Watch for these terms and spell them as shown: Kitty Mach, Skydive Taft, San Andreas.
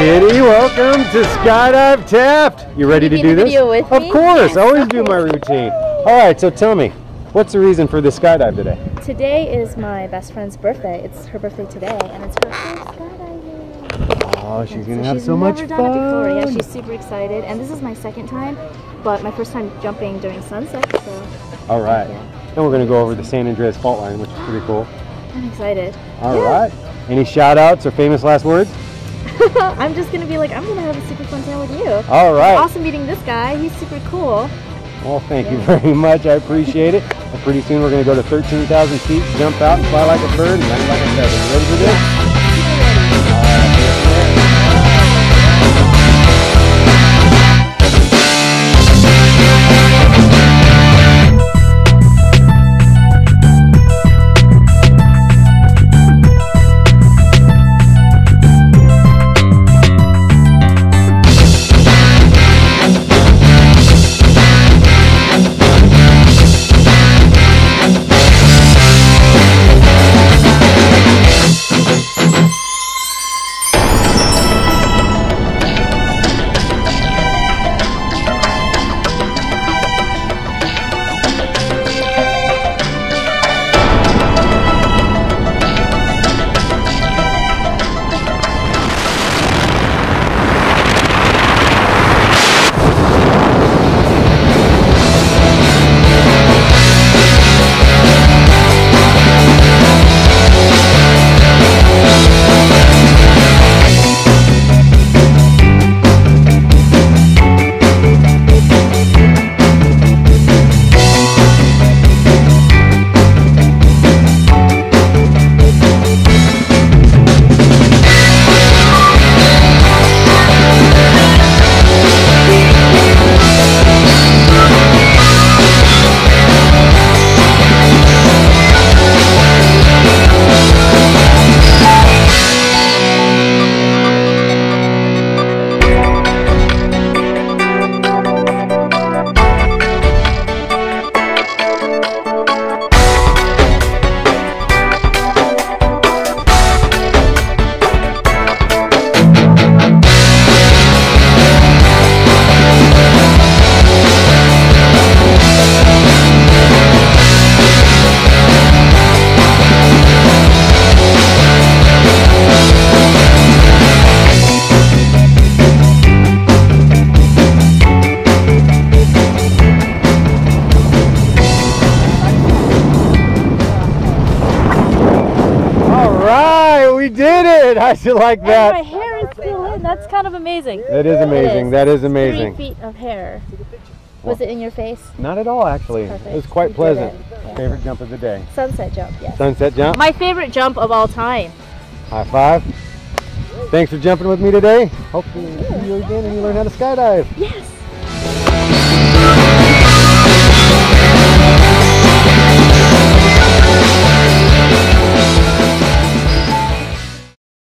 Kitty, welcome to Skydive Taft. You ready to do this? Video with me? Of course, I always do my routine. Alright, so tell me, what's the reason for the skydive today? Today is my best friend's birthday. It's her birthday today, and it's her first skydiving. Oh, she's going to have so much fun. She's never done it before. Yeah, she's super excited, and this is my second time, but my first time jumping during sunset, so... Alright, and we're going to go over the San Andreas fault line, which is pretty cool. I'm excited. Alright, any shout-outs or famous last words? I'm just going to be like, I'm going to have a super fun time with you. All right. It's awesome meeting this guy. He's super cool. Well, thank you very much. I appreciate it. And pretty soon we're going to go to 13,000 feet, jump out, and fly like a bird, and land like a feather. Ready for this? I should like that. And my hair is still in. That's kind of amazing. That is amazing. That is amazing. 3 feet of hair. Was it in your face? Not at all, actually. It was quite pleasant. Favorite jump of the day? Sunset jump, yes. Sunset jump? My favorite jump of all time. High five. Thanks for jumping with me today. Hopefully we'll see you again and you learn how to skydive. Yes.